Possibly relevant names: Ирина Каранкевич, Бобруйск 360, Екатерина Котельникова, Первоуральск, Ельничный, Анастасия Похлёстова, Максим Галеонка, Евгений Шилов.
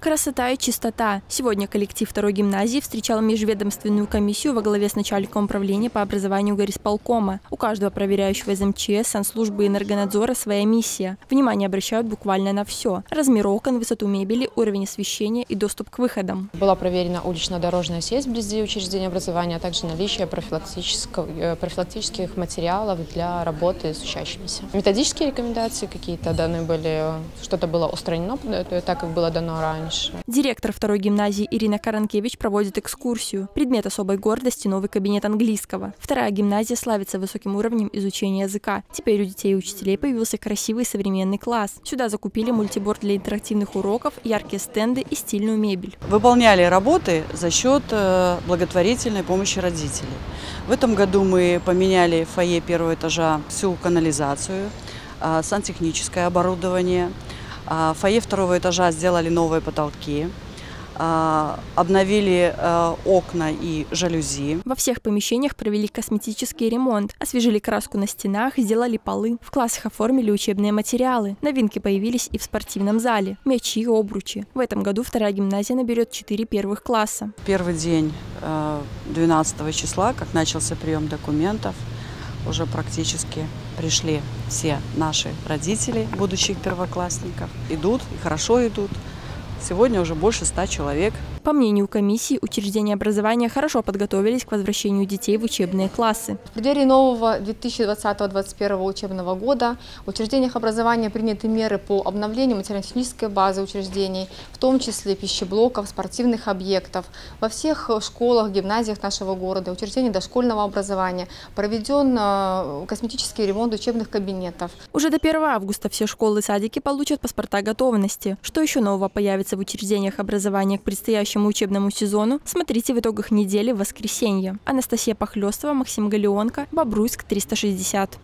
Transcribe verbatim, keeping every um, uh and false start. Красота и чистота. Сегодня коллектив второй гимназии встречал межведомственную комиссию во главе с начальником управления по образованию горисполкома. У каждого проверяющего из эм че эс, санслужбы и энергонадзора своя миссия. Внимание обращают буквально на все. Размер окон, высоту мебели, уровень освещения и доступ к выходам. Была проверена улично-дорожная сеть вблизи учреждения образования, а также наличие профилактических материалов для работы с учащимися. Методические рекомендации какие-то даны были, что-то было устранено, так как было дано ранее. Директор второй гимназии Ирина Каранкевич проводит экскурсию. Предмет особой гордости – новый кабинет английского. Вторая гимназия славится высоким уровнем изучения языка. Теперь у детей и учителей появился красивый современный класс. Сюда закупили мультиборд для интерактивных уроков, яркие стенды и стильную мебель. Выполняли работы за счет благотворительной помощи родителей. В этом году мы поменяли фойе первого этажа всю канализацию, сантехническое оборудование. В фойе второго этажа сделали новые потолки, обновили окна и жалюзи. Во всех помещениях провели косметический ремонт, освежили краску на стенах, сделали полы. В классах оформили учебные материалы. Новинки появились и в спортивном зале – мячи и обручи. В этом году вторая гимназия наберет четыре первых класса. Первый день двенадцатого числа, как начался прием документов, уже практически пришли все наши родители будущих первоклассников. Идут и хорошо идут. Сегодня уже больше ста человек. По мнению комиссии, учреждения образования хорошо подготовились к возвращению детей в учебные классы. В преддверии нового две тысячи двадцатого — две тысячи двадцать первого учебного года в учреждениях образования приняты меры по обновлению материально-технической базы учреждений, в том числе пищеблоков, спортивных объектов. Во всех школах, гимназиях нашего города, учреждений дошкольного образования проведен косметический ремонт учебных кабинетов. Уже до первого августа все школы и садики получат паспорта готовности. Что еще нового появится в учреждениях образования к предстоящему учебному сезону, смотрите в итогах недели в воскресенье. Анастасия Похлёстова, Максим Галеонка, Бобруйск триста шестьдесят.